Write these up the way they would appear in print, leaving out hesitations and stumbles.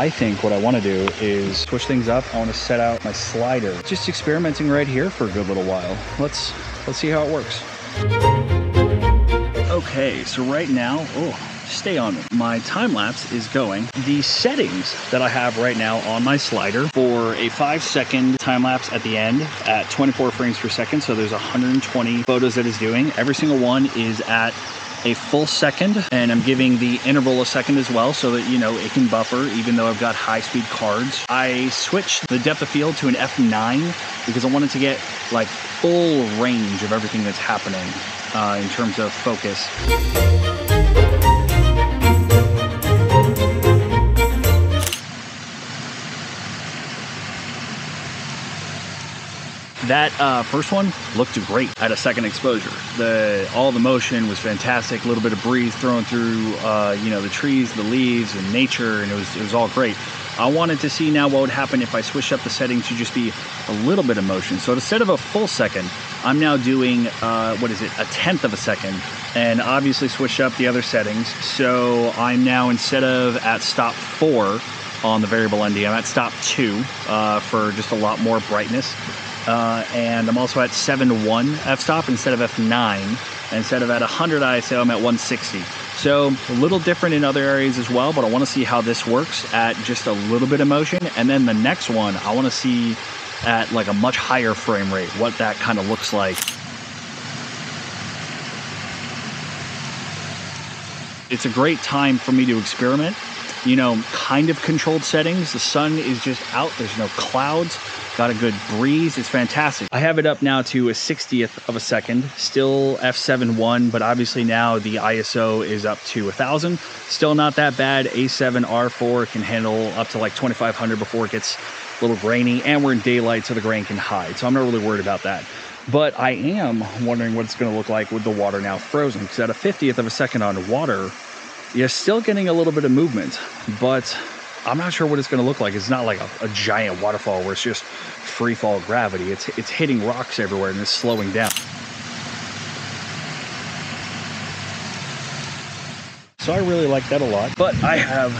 I think what I want to do is switch things up. I want to set out my slider. Just experimenting right here for a good little while. Let's see how it works. Okay, so right now, stay on me. My time lapse is going. The settings that I have right now on my slider for a 5-second time lapse at the end at 24 frames per second. So there's 120 photos that it's doing. Every single one is at a full second, and I'm giving the interval a second as well so that, you know, it can buffer even though I've got high-speed cards. I switched the depth of field to an f9 because I wanted to get like full range of everything that's happening in terms of focus. That first one looked great at a second exposure. All the motion was fantastic. A little bit of breeze thrown through, you know, the trees, the leaves, and nature, and it was all great. I wanted to see now what would happen if I switched up the setting to just be a little bit of motion. So instead of a full second, I'm now doing, what is it, a 1/10 of a second, and obviously switched up the other settings. So I'm now, instead of at stop 4 on the variable ND, I'm at stop 2 for just a lot more brightness. And I'm also at 7:1 f-stop instead of f9. Instead of at 100 ISO, I'm at 160. So a little different in other areas as well, but I want to see how this works at just a little bit of motion. And then the next one, I want to see at like a much higher frame rate, what that kind of looks like. It's a great time for me to experiment, you know, kind of controlled settings. The sun is just out, there's no clouds. Got a good breeze, it's fantastic. I have it up now to a 1/60th of a second, still f7.1, but obviously now the ISO is up to 1,000. Still not that bad. A7R IV can handle up to like 2,500 before it gets a little grainy, and we're in daylight so the grain can hide, so I'm not really worried about that. But I am wondering what it's gonna look like with the water now frozen, because at a 1/50th of a second on water, you're still getting a little bit of movement, but I'm not sure what it's going to look like. It's not like a giant waterfall where it's just free fall gravity. It's hitting rocks everywhere and it's slowing down. So I really like that a lot, but I have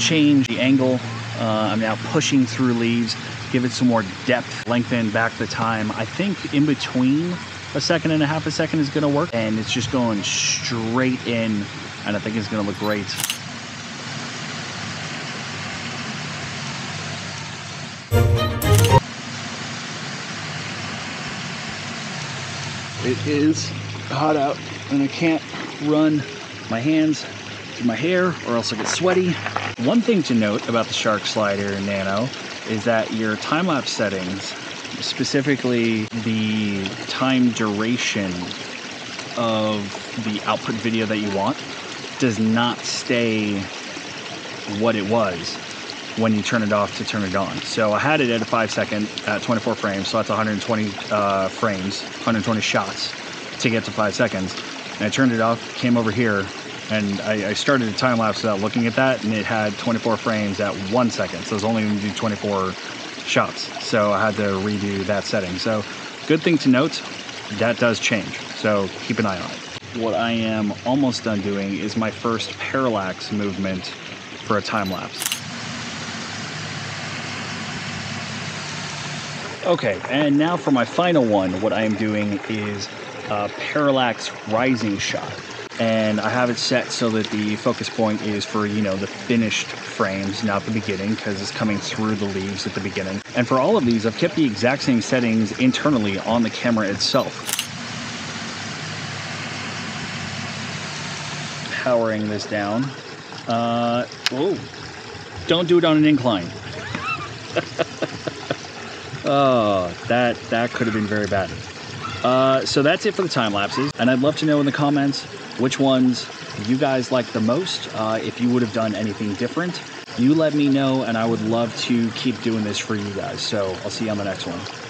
changed the angle. I'm now pushing through leaves, give it some more depth, lengthen back the time. I think in between a 1.5 seconds is going to work, and it's just going straight in, and I think it's going to look great. It is hot out and I can't run my hands through my hair or else I get sweaty. One thing to note about the Shark Slider Nano is that your time-lapse settings, specifically the time duration of the output video that you want, does not stay what it was when you turn it off to turn it on. So I had it at a 5-second at 24 frames, so that's 120 frames, 120 shots to get to 5 seconds. And I turned it off, came over here, and I started a time lapse without looking at that, and it had 24 frames at 1 second. So I was only gonna do 24 shots. So I had to redo that setting. So good thing to note, that does change. So keep an eye on it. What I am almost done doing is my first parallax movement for a time lapse. Okay, and now for my final one, what I am doing is a parallax rising shot. And I have it set so that the focus point is for, you know, the finished frames, not the beginning, because it's coming through the leaves at the beginning. And for all of these, I've kept the exact same settings internally on the camera itself. Powering this down. Whoa. Don't do it on an incline. Oh, that could have been very bad. So that's it for the time lapses, and I'd love to know in the comments which ones you guys like the most. If you would have done anything different, you let me know, and I would love to keep doing this for you guys. So I'll see you on the next one.